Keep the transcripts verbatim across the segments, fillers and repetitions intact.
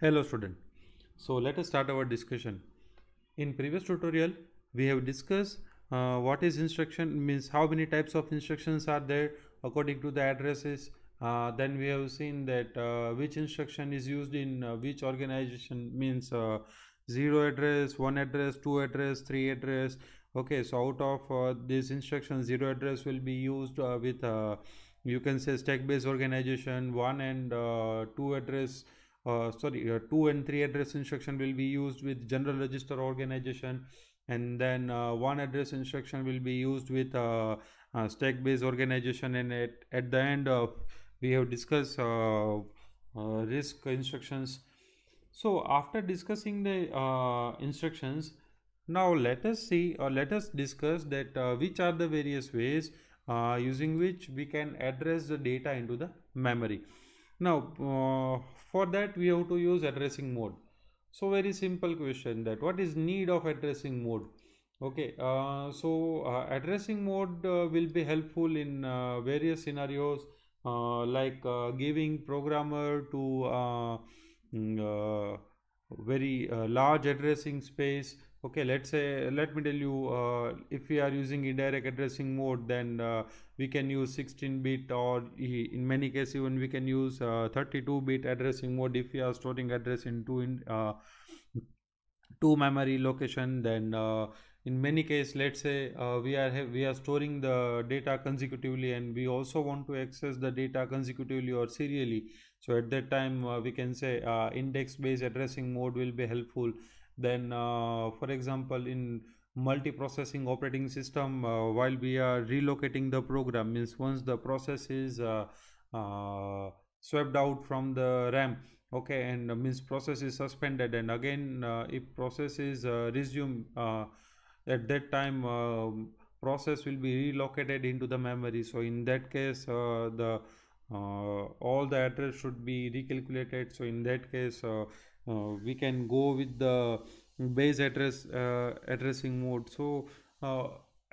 Hello student. So let us start our discussion. In previous tutorial we have discussed uh, what is instruction, means how many types of instructions are there according to the addresses. Uh, then we have seen that uh, which instruction is used in uh, which organization, means uh, zero address, one address, two address, three address. Okay, so out of uh, this instruction, zero address will be used uh, with uh, you can say stack based organization. One and uh, two address Uh, sorry, uh, two and three address instruction will be used with general register organization, and then uh, one address instruction will be used with uh, uh, stack based organization. And at, at the end uh, we have discussed uh, uh, RISC instructions. So after discussing the uh, instructions, now let us see or let us discuss that uh, which are the various ways uh, using which we can address the data into the memory. Now uh, for that we have to use addressing mode. So very simple question, that what is need of addressing mode. Okay, uh, so uh, addressing mode uh, will be helpful in uh, various scenarios, uh, like uh, giving programmer to uh, uh, very uh, large addressing space. Okay, let's say, let me tell you, uh, if we are using indirect addressing mode, then uh, we can use sixteen bit, or in many cases even we can use thirty-two bit uh, addressing mode. If we are storing address in two in uh, two memory location, then uh, in many cases, let's say uh, we are we are storing the data consecutively, and we also want to access the data consecutively or serially. So at that time uh, we can say uh, index based addressing mode will be helpful. Then uh, for example, in multi-processing operating system, uh, while we are relocating the program, means once the process is uh, uh, swept out from the RAM, okay, and uh, means process is suspended, and again uh, if process is uh, resumed, uh, at that time uh, process will be relocated into the memory. So in that case uh, the uh, all the address should be recalculated. So in that case uh, Uh, we can go with the base address uh, addressing mode. So uh,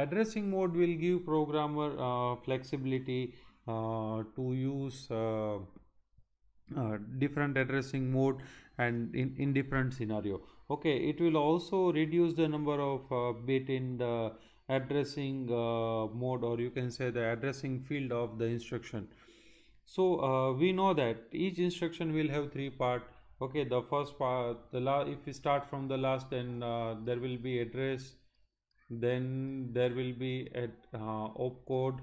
addressing mode will give programmer uh, flexibility uh, to use uh, uh, different addressing mode and in, in different scenario. Okay, it will also reduce the number of uh, bit in the addressing uh, mode, or you can say the addressing field of the instruction. So uh, we know that each instruction will have three parts. Okay, the first part, the last, if we start from the last, then uh, there will be address, then there will be at uh, opcode,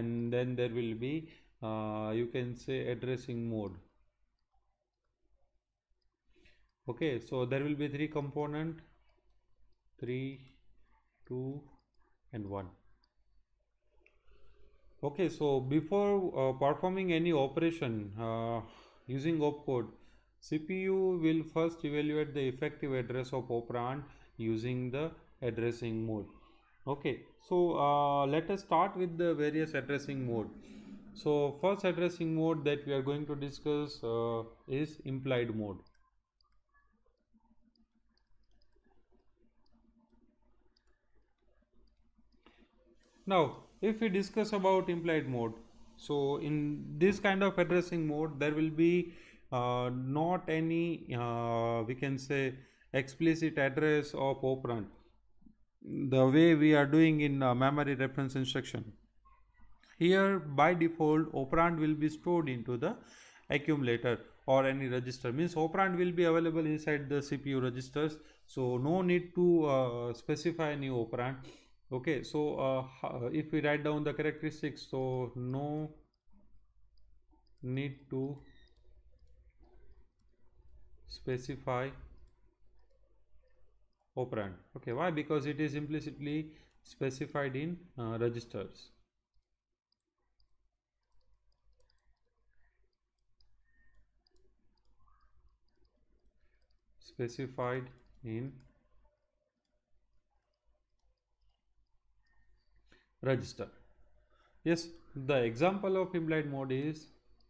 and then there will be uh, you can say addressing mode. Okay, so there will be three component, three, two and one. Okay, so before uh, performing any operation uh, using opcode, C P U will first evaluate the effective address of operand using the addressing mode. Okay, so uh, let us start with the various addressing mode. So first addressing mode that we are going to discuss uh, is implied mode. Now if we discuss about implied mode, so in this kind of addressing mode there will be uh, not any uh, we can say explicit address of operand, the way we are doing in uh, memory reference instruction. Here by default operand will be stored into the accumulator or any register, means operand will be available inside the C P U registers, so no need to uh, specify any operand. Okay, so uh, if we write down the characteristics, so no need to specify operand. Okay, why? Because it is implicitly specified in uh, registers. Specified in register. Yes, the example of implied mode is,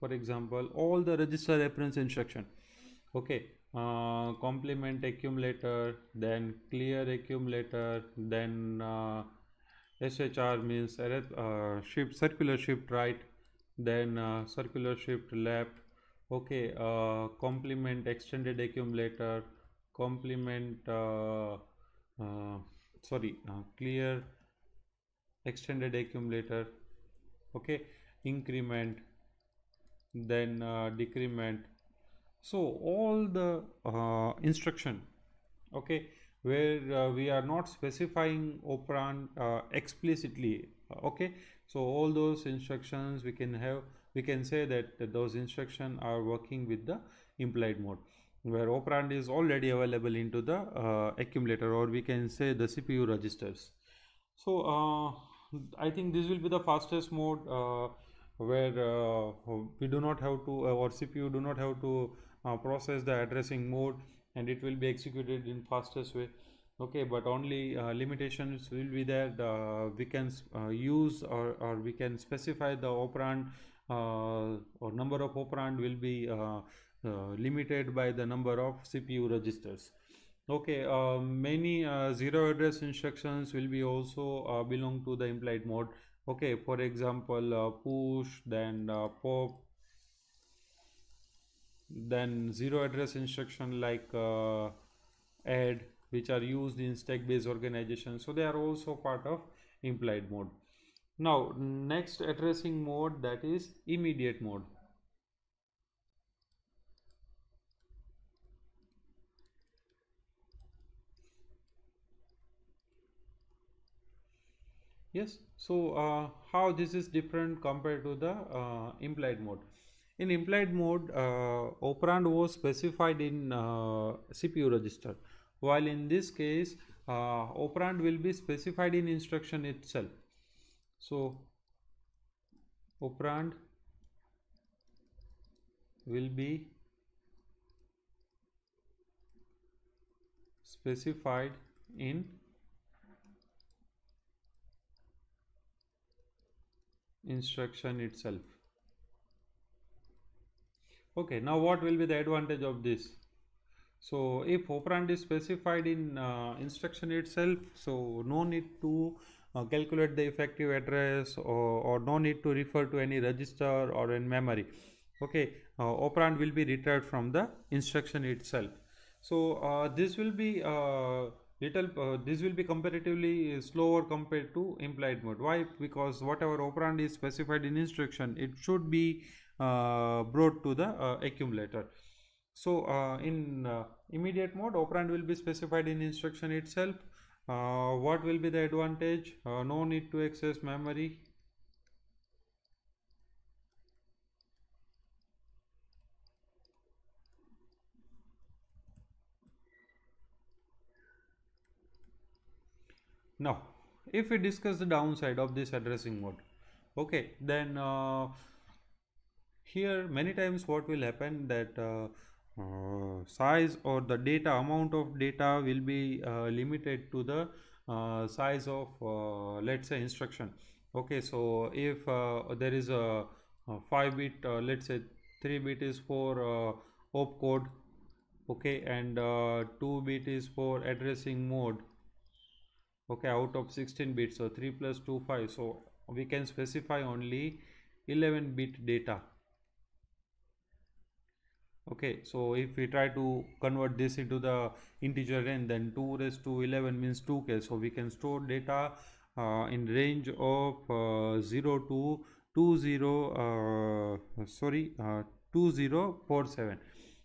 for example, all the register reference instruction. Okay, uh, complement accumulator, then clear accumulator, then uh, S H R means uh, shift, circular shift right, then uh, circular shift left, Okay, uh, complement, extended accumulator, complement, uh, uh, sorry, uh, clear, extended accumulator, okay, increment, then uh, decrement. So all the uh, instruction, okay, where uh, we are not specifying operand uh, explicitly, okay, so all those instructions we can have, we can say that those instructions are working with the implied mode, where operand is already available into the uh, accumulator, or we can say the C P U registers. So uh, I think this will be the fastest mode uh, where uh, we do not have to, uh, or C P U do not have to uh, process the addressing mode, and it will be executed in fastest way. Okay, but only uh, limitations will be there. The, we can uh, use or, or we can specify the operand uh, or number of operand will be uh, uh, limited by the number of C P U registers. Okay, uh, many uh, zero address instructions will be also uh, belong to the implied mode. Okay, for example, uh, push, then uh, pop, then zero address instruction like uh, add, which are used in stack based organization. So they are also part of implied mode. Now next addressing mode, that is immediate mode. Yes, so uh, how this is different compared to the uh, implied mode. In implied mode, uh, operand was specified in uh, C P U register, while in this case uh, operand will be specified in instruction itself. So operand will be specified in instruction itself. Okay, now what will be the advantage of this? So if operand is specified in uh, instruction itself, so no need to uh, calculate the effective address, or, or no need to refer to any register or in memory. Okay, uh, operand will be retired from the instruction itself. So uh, this will be uh, little uh, this will be comparatively slower compared to implied mode. Why? Because whatever operand is specified in instruction, it should be uh, brought to the uh, accumulator. So uh, in uh, immediate mode, operand will be specified in instruction itself. Uh, what will be the advantage? Uh, no need to access memory. Now if we discuss the downside of this addressing mode, okay, then uh, here many times what will happen, that uh, uh, size or the data, amount of data will be uh, limited to the uh, size of uh, let's say instruction. Okay, so if uh, there is a, a five bit, uh, let's say three bit is for uh, opcode, okay, and uh, two bit is for addressing mode. Okay, out of sixteen bits, so three plus two, five, so we can specify only eleven bit data. Okay, so if we try to convert this into the integer range, then two raised to eleven means two K. So we can store data uh, in range of uh, zero to twenty, uh, sorry, uh, twenty forty-seven.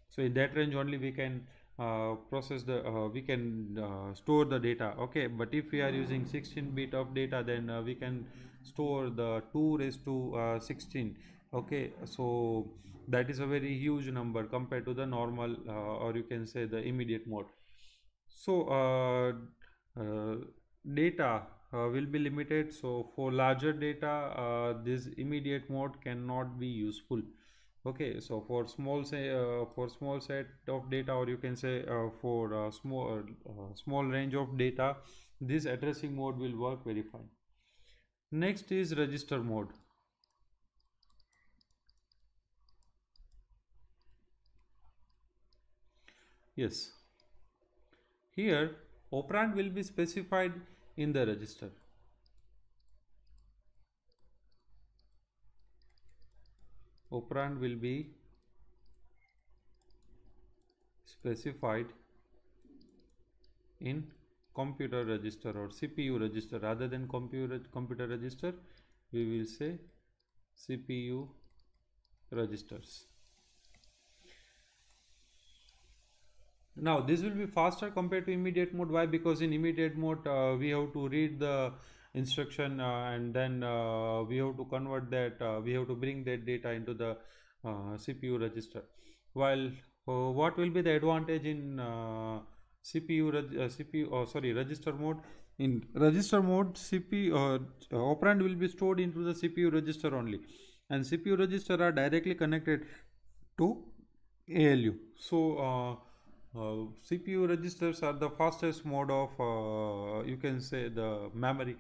So in that range only we can Uh, process the uh, we can uh, store the data. Okay, but if we are using sixteen bit of data, then uh, we can store the two raised to sixteen. Okay, so that is a very huge number compared to the normal uh, or you can say the immediate mode. So uh, uh, data uh, will be limited. So for larger data, uh, this immediate mode cannot be useful. Okay, so for small say uh, for small set of data, or you can say uh, for uh, small uh, small range of data, this addressing mode will work very fine. Next is register mode. Yes, here operand will be specified in the register. Operand will be specified in computer register or C P U register. Rather than computer computer register, we will say C P U registers. Now this will be faster compared to immediate mode. Why? Because in immediate mode uh, we have to read the instruction uh, and then uh, we have to convert that, uh, we have to bring that data into the uh, C P U register. While uh, what will be the advantage in uh, C P U, reg uh, C P U, oh, sorry, register mode? In register mode, C P U uh, operand will be stored into the C P U register only, and C P U register are directly connected to A L U. So uh, uh, C P U registers are the fastest mode of uh, you can say the memory,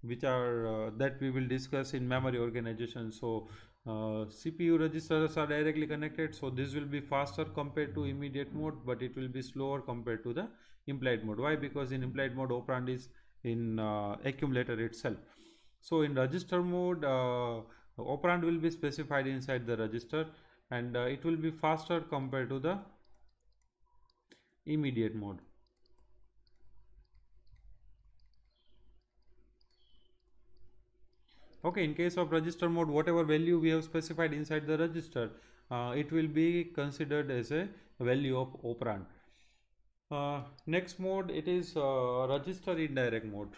which are uh, that we will discuss in memory organization. So uh, C P U registers are directly connected, so this will be faster compared to immediate mode, but it will be slower compared to the implied mode. Why? Because in implied mode operand is in uh, accumulator itself. So in register mode uh, operand will be specified inside the register, and uh, it will be faster compared to the immediate mode. Okay, in case of register mode, whatever value we have specified inside the register, uh, it will be considered as a value of operand. Uh, next mode, it is uh, register indirect mode.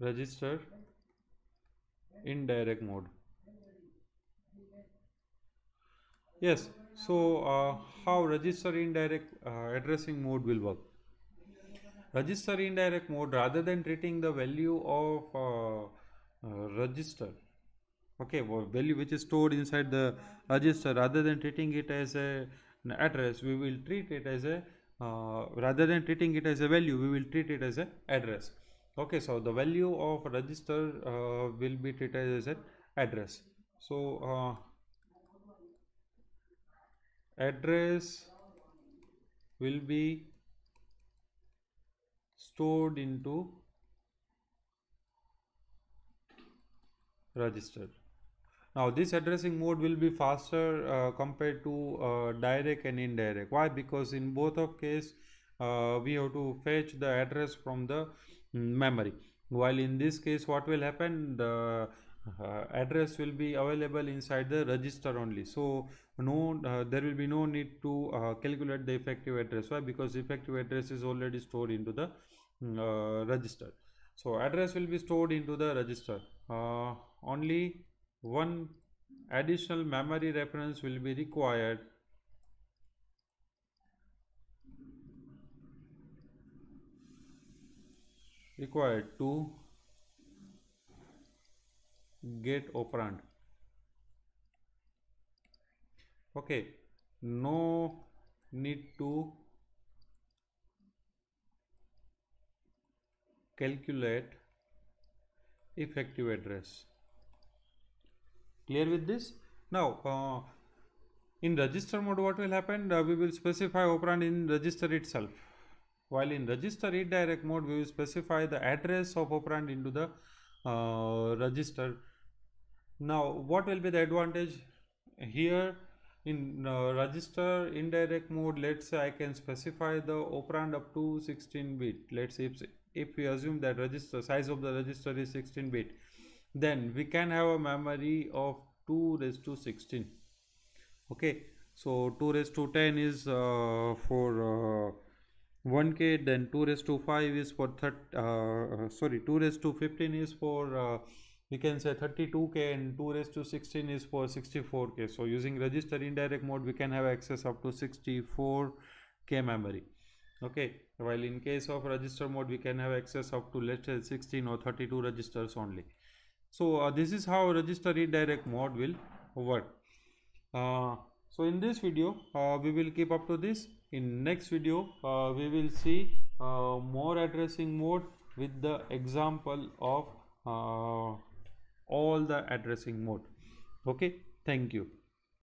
Register indirect mode. Yes, so uh, how register indirect uh, addressing mode will work? Register indirect mode, rather than treating the value of uh, uh, register, okay, value which is stored inside the register, rather than treating it as a, an address, we will treat it as a, uh, rather than treating it as a value, we will treat it as an address. Okay, so the value of register uh, will be treated as an address. So, uh, address will be stored into register. Now this addressing mode will be faster uh, compared to uh, direct and indirect. Why? Because in both of case uh, we have to fetch the address from the memory, while in this case what will happen, the Uh, address will be available inside the register only. So no, uh, there will be no need to uh, calculate the effective address. Why? Because effective address is already stored into the uh, register. So address will be stored into the register. Uh, only one additional memory reference will be required required to get operand. Okay, no need to calculate effective address. Clear with this? Now uh, in register mode what will happen, uh, we will specify operand in register itself, while in register indirect mode we will specify the address of operand into the uh, register. Now what will be the advantage here? In uh, register indirect mode, let's say I can specify the operand up to sixteen bit. Let's say if, if we assume that register size of the register is sixteen bit, then we can have a memory of two raised to sixteen. Okay, so two raised to ten is uh, for uh, one K, then two raised to five is for thirty, uh, sorry two raised to fifteen is for uh, we can say thirty-two K, and two raised to sixteen is for sixty-four K. So using register indirect mode we can have access up to sixty-four K memory. Okay, while in case of register mode we can have access up to let's say sixteen or thirty-two registers only. So uh, this is how register indirect mode will work. Uh, so in this video uh, we will keep up to this. In next video uh, we will see uh, more addressing mode with the example of uh, all the addressing mode. Okay, thank you.